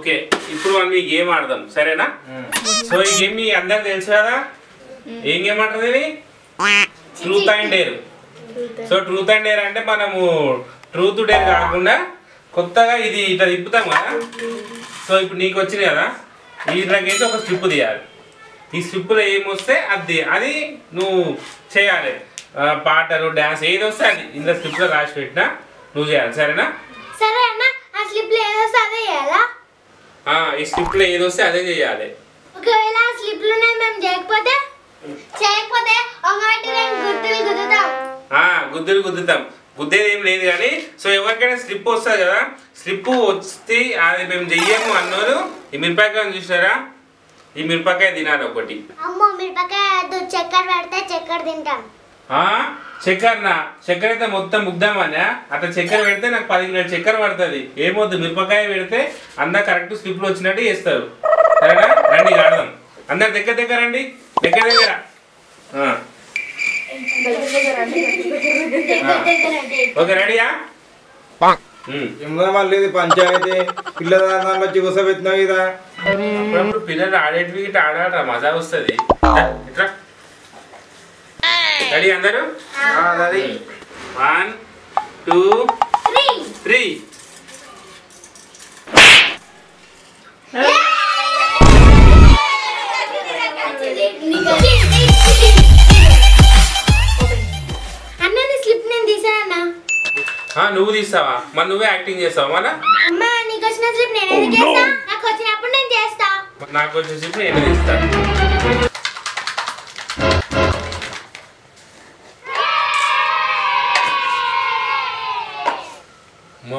Okay, ఇప్పుడు మనం ఈ గేమ్ ఆడదాం సరేనా సో ఈ గేమ్ ని అందరికీ తెలుసు కదా ఏం గేమ్ అంటారు ఇది truth and dare so truth and dare అంటే మనము ట్రూత్ డేర్ కాకుండా కొత్తగా ఇది ఇట్లా తిప్పుతాం కదా సో ఇప్పుడు నీకు వచ్చింది కదా ఇట్లాగైతే ఒక స్లిప్ తీయాలి ఈ స్లిప్లో ఏమొస్తే అది అది నువ్వు చేయాలి పాటలు డ్యాన్స్ ఏది వస్తే అది ఇంత స్లిప్లో రాసి పెట్టినా నువ్వు చేయాలి సరేనా ఈ స్లిప్లో ఏది వస్తే అదే చేయాలి గుద్దులు గుద్దుతాం గుద్దేది ఏం లేదు కానీ సో ఎవరికైనా స్లిప్ వస్తుంది కదా స్లిప్ వచ్చి అది మేము చెయ్యము అన్నారు ఈ మిరపకాయ చూసినారా ఈ మిరపకాయ తినాలి ఒకటి చక్కెరనా చక్కెర అయితే మొత్తం ముగ్దామన్నా అట్లా చక్కెర పెడితే నాకు 10 కిలోల చక్కెర పడుతుంది ఏమవుతుంది మిరపకాయ పెడితే అందరు కరెక్ట్ స్లిప్లు వచ్చినట్టు చేస్తారు సరేనా రండి ఆడదాం అందరు దగ్గర దగ్గర రండి దగ్గర దగ్గర పంచాయతీ పిల్లల వచ్చి కూసబెట్టినావు కదా పిల్లలు ఆడేటివి ఆడారా మజా వస్తుంది ఇట్లా రెడీ అందరు 1 2 3 నువ్వు తీస్తావా మరి నువ్వే యాక్టింగ్ చేస్తావా మన నాకు వచ్చిన స్లిప్ నేనే తీస్తా మా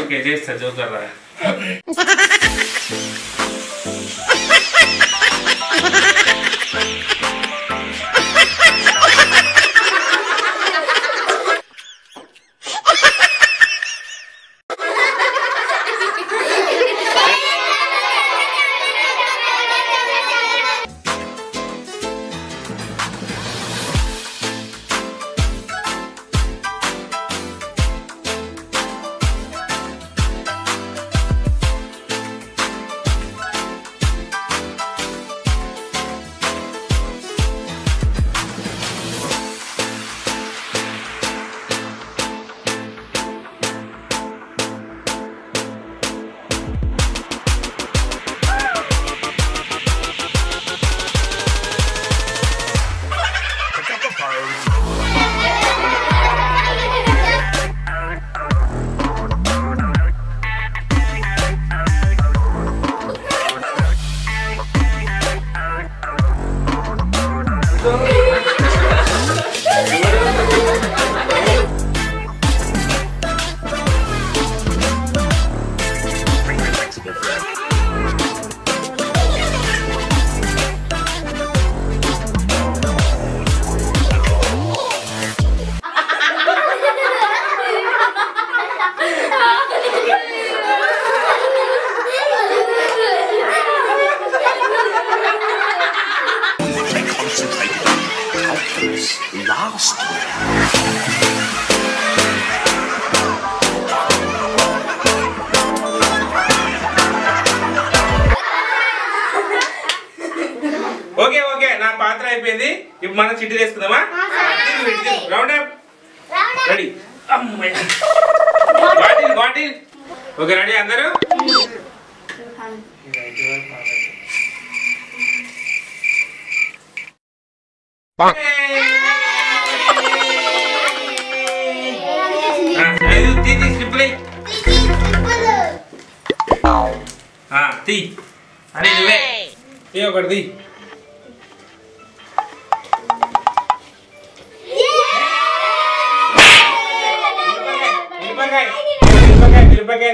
ఓకే చేస్తా జోకర్ రాగా మన చిట్టి తీసుకుందామా round up ready bottle bottle okay ready అందరూ తీ అరే నువ్వే తీ ఒకటి తీ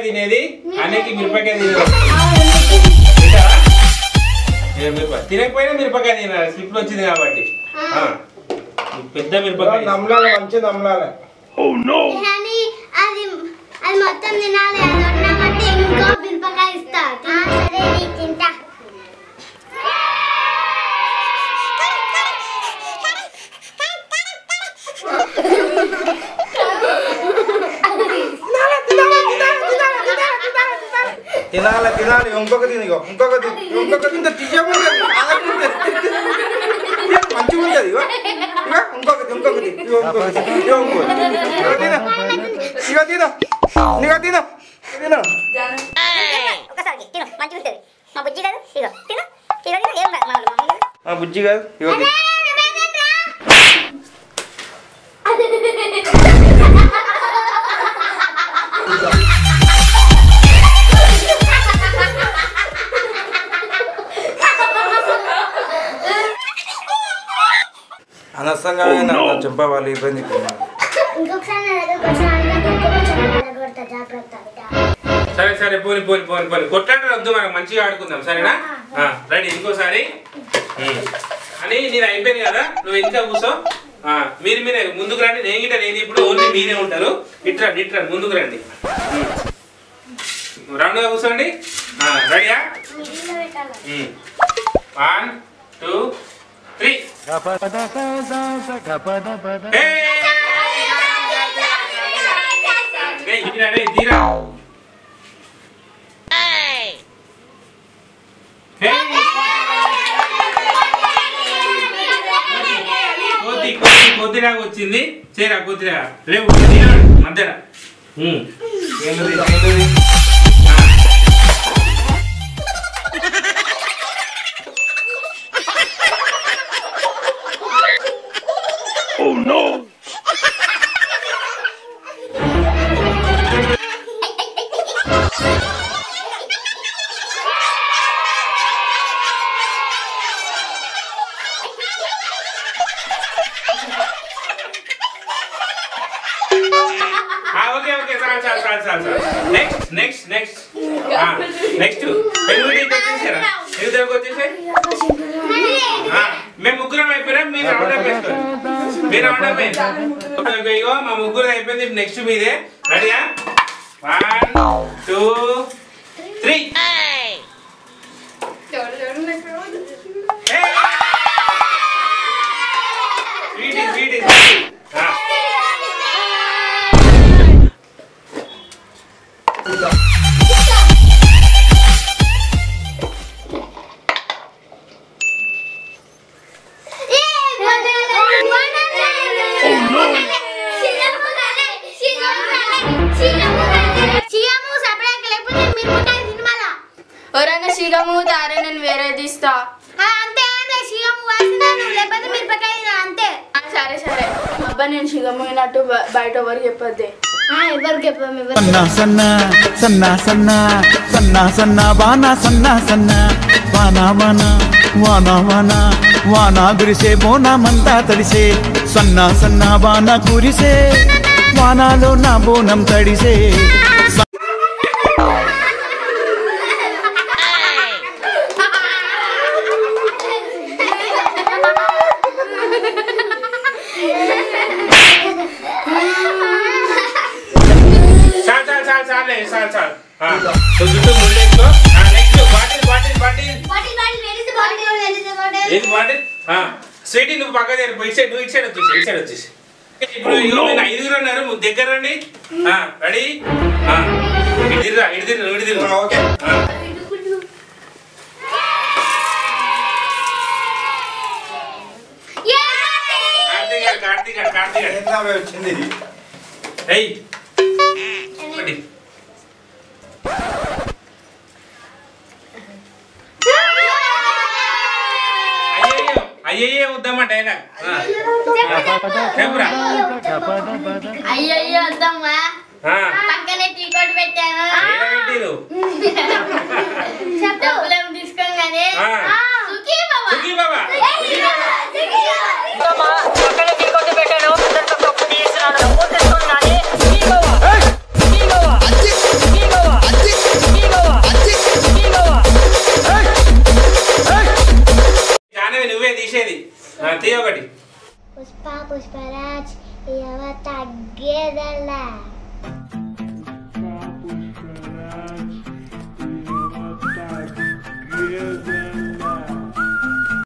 తినేది की मिरपकाय तीन मिरपकाय स्लिप मिरपकाय नमला తినాలి తినాలి ఇంకొకటి ఇంకొకటి ఇంకొకటి ఇంత తీయకుండా మంచిగా ఉంటుంది ఇంకొకటి ఇంకొకటి ఇక తిన ఇక తిన తిన ఒకసారి తిన మంచిగా ఉంటుంది మా బుజ్జి గారు ఇక తిన ఇక తిన ఏం కాదు మా బుజ్జి గారు ఇక తిన అనసంగమైన చెంపవాలి ఇబ్బంది సరే సరే పోని పోని పోని పోని కొట్టండి వద్దు మనం మంచిగా ఆడుకుందాం సరేనా రైట్ ఇంకోసారి అని నేను అయిపోయింది కదా నువ్వు ఇంకా కూర్చో మీరు మీరే ముందుకు రండి నేను గిట్ట నేను ఇప్పుడు ఓన్లీ మీరే ఉంటారు ఇట్రా ఇట్రా ముందుకు రండి రౌండ్గా కూర్చోండి రెడీయా 1 2 3 Hey! Hey! Next to me there. Ready? Yeah? 1 2 3 Hey! Beat it. బయట ఎవరు చెప్పద్దే ఎవరు చెప్పమే సన్నా సన్నా సన్నా సన్నా సన్నా వానా సన్నా సన్నా వానా వానా వానా వానా వానా గురిసే బోనా మంతా తడిసే సన్నా సన్నా వానా గురిసే వానాలో నా బోనం తడిసే దగ్గర అయ్యయ్యే వద్దాం డైలాగ్ అయ్యయ్యే వద్దామా పక్కనే టీ కోట్ పెట్టాను తీసుకోగానే పుష్పరాజ్ ఎవరు తగ్గేదలా.